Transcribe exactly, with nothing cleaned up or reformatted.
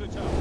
Good job.